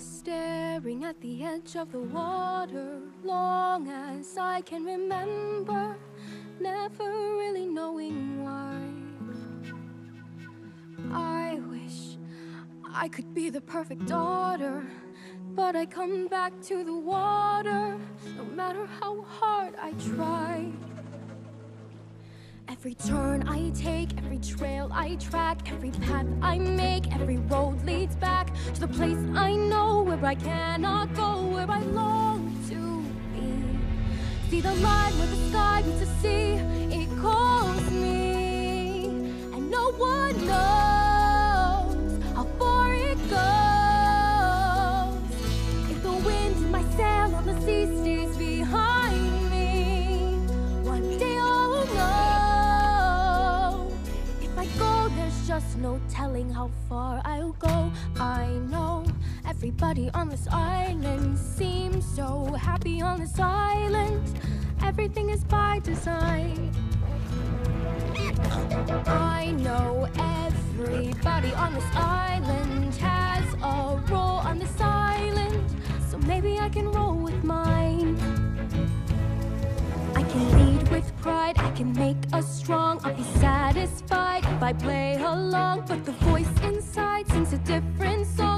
staring at the edge of the water, long as I can remember, never really knowing why. I wish I could be the perfect daughter, but I come back to the water, no matter how hard I try. Every turn I take, every trail I track, every path I make, every road leads back to the place I know, where I cannot go, where I long to be. See the line where the sky meets the sea, it calls me, and no one knows how far it goes. If the wind in my sail on the sea stays behind me, one day I'll know. Just no telling how far I'll go. I know everybody on this island seems so happy on this island. Everything is by design. I know everybody on this island has a role on this island, so maybe I can roll with mine. I can lead with pride, I can make us strong. I'll be satisfied if I play along, but the voice inside sings a different song.